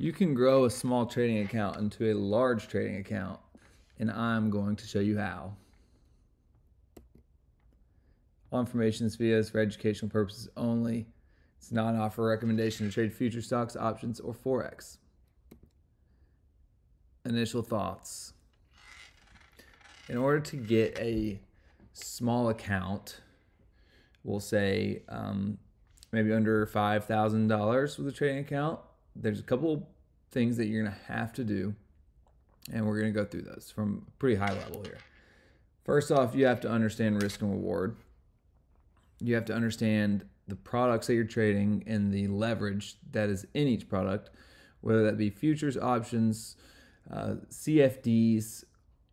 You can grow a small trading account into a large trading account, and I'm going to show you how. All information in this video is for educational purposes only. It's not an offer or recommendation to trade future stocks, options, or Forex. Initial thoughts. In order to get a small account, we'll say maybe under $5,000 with a trading account, there's a couple things that you're going to have to do, and we're going to go through those from a pretty high level here. First off, you have to understand risk and reward. You have to understand the products that you're trading and the leverage that is in each product, whether that be futures, options, CFDs,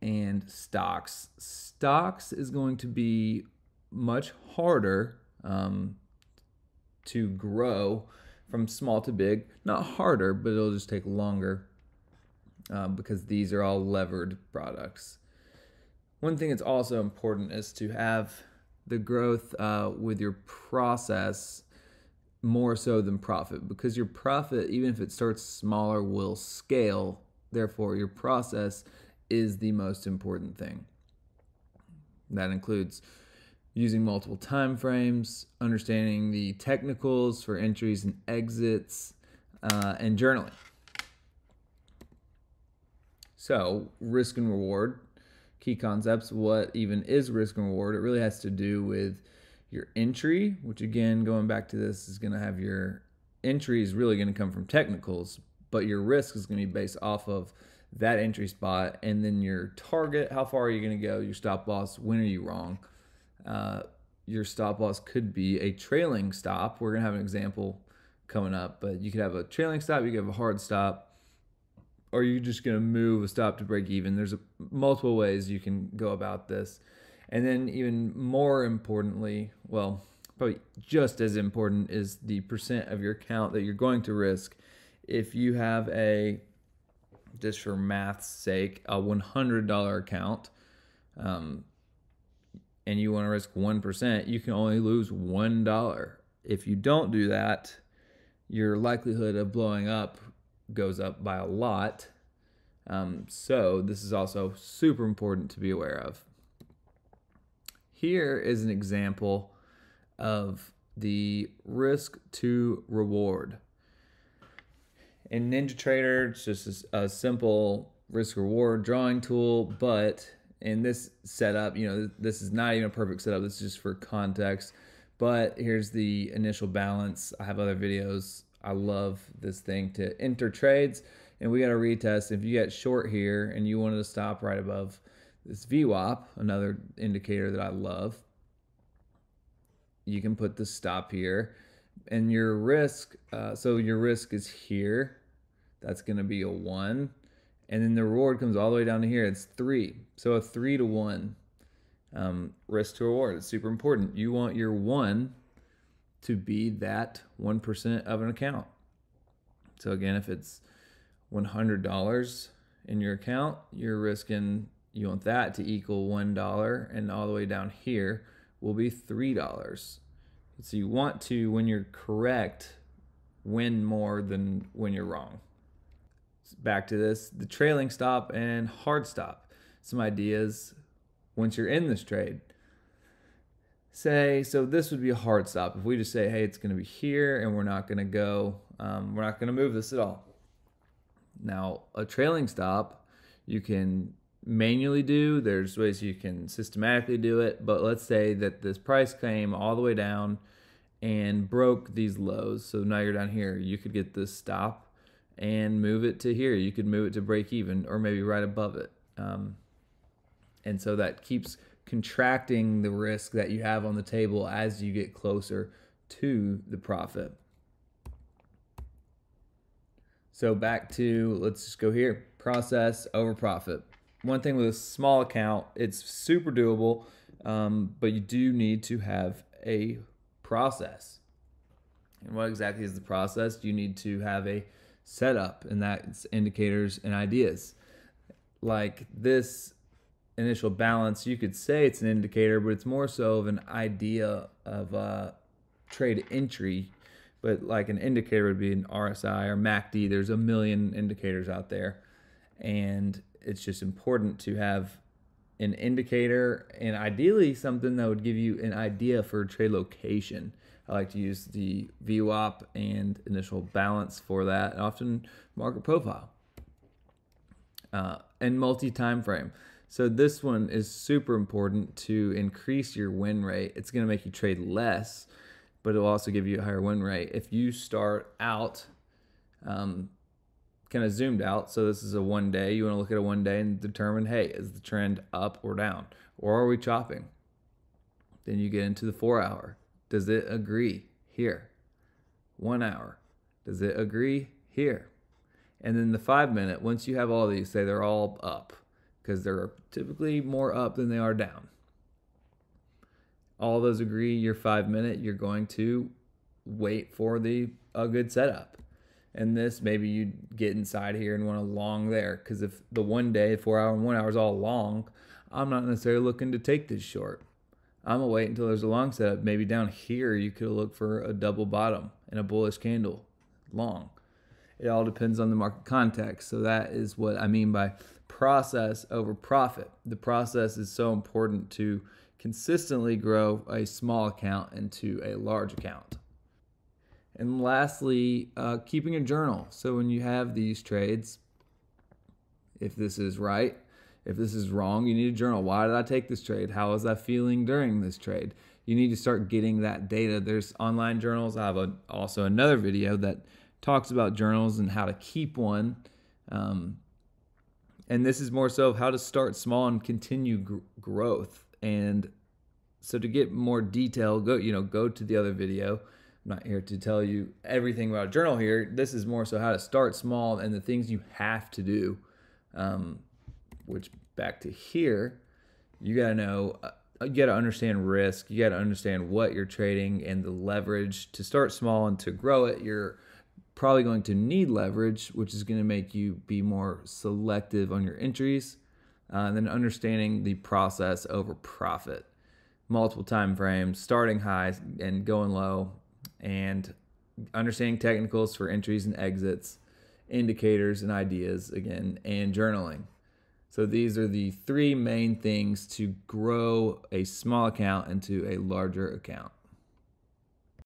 and stocks. Stocks is going to be much harder to grow from small to big. Not harder, but it'll just take longer because these are all levered products. One thing that's also important is to have the growth with your process more so than profit, because your profit, even if it starts smaller, will scale. Therefore, your process is the most important thing. That includes using multiple time frames, understanding the technicals for entries and exits, and journaling. So, risk and reward. Key concepts. What even is risk and reward? It really has to do with your entry, which again, going back to this, is going to have your entry is really going to come from technicals, but your risk is going to be based off of that entry spot, and then your target, how far are you going to go, your stop loss, when are you wrong. Your stop loss could be a trailing stop. We're going to have an example coming up, but you could have a trailing stop, you could have a hard stop, or you're just going to move a stop to break even. There's multiple ways you can go about this. And then even more importantly, well, probably just as important, is the percent of your account that you're going to risk. If you have a, just for math's sake, a $100 account, and you want to risk 1%, you can only lose $1. If you don't do that, your likelihood of blowing up goes up by a lot. So this is also super important to be aware of. Here is an example of the risk to reward. In NinjaTrader, it's just a simple risk-reward drawing tool, but in this setup, you know, this is not even a perfect setup. This is just for context, but here's the initial balance. I have other videos. I love this thing to enter trades, and we got a retest. If you got short here and you wanted to stop right above this VWAP, another indicator that I love, you can put the stop here. And your risk, so your risk is here. That's going to be a 1. And then the reward comes all the way down to here. It's 3. So a 3-to-1 risk to reward. It's super important. You want your 1 to be that 1% of an account. So again, if it's $100 in your account, you're risking, you want that to equal $1, and all the way down here will be $3. So you want to, when you're correct, win more than when you're wrong. Back to this, the trailing stop and hard stop. Some ideas once you're in this trade. Say, so this would be a hard stop. If we just say, hey, it's going to be here and we're not going to go, we're not going to move this at all. Now, a trailing stop, you can manually do. There's ways you can systematically do it, but let's say that this price came all the way down and broke these lows. So now you're down here. You could get this stop and move it to here. You could move it to break even, or maybe right above it. And so that keeps contracting the risk that you have on the table as you get closer to the profit. So back to, let's just go here, process over profit. One thing with a small account, it's super doable, but you do need to have a process. And what exactly is the process? You need to have a setup, and that's indicators and ideas. Like this initial balance, you could say it's an indicator, but it's more so of an idea of a trade entry. but like an indicator would be an RSI or MACD. There's a million indicators out there, and it's just important to have an indicator and ideally something that would give you an idea for trade location. I like to use the VWAP and initial balance for that, and often market profile and multi-time frame. So this one is super important to increase your win rate. It's going to make you trade less, but it'll also give you a higher win rate. If you start out kind of zoomed out, so this is a 1 day, you want to look at a 1 day and determine, hey, is the trend up or down, or are we chopping? Then you get into the 4 hour. Does it agree here? 1 hour. Does it agree here? And then the 5 minute, once you have all these, say they're all up, because they're typically more up than they are down. All those agree, your 5 minute, you're going to wait for a good setup. And this, maybe you get inside here and want a long there, because if the 1 day, 4 hour, and 1 hour is all long, I'm not necessarily looking to take this short. I'm gonna wait until there's a long setup. Maybe down here you could look for a double bottom and a bullish candle long. It all depends on the market context. So that is what I mean by process over profit. The process is so important to consistently grow a small account into a large account. And lastly, keeping a journal. So when you have these trades, if this is right, if this is wrong, you need a journal. Why did I take this trade? How was I feeling during this trade? You need to start getting that data. There's online journals. I have also another video that talks about journals and how to keep one. And this is more so of how to start small and continue growth. And so to get more detail, go to the other video. I'm not here to tell you everything about a journal here. This is more so how to start small and the things you have to do. Which back to here, you got to know, you got to understand risk. You got to understand what you're trading and the leverage to start small and to grow it. You're probably going to need leverage, which is going to make you be more selective on your entries. And then understanding the process over profit, multiple time frames, starting high and going low, and understanding technicals for entries and exits, indicators and ideas again, and journaling. So these are the three main things to grow a small account into a larger account.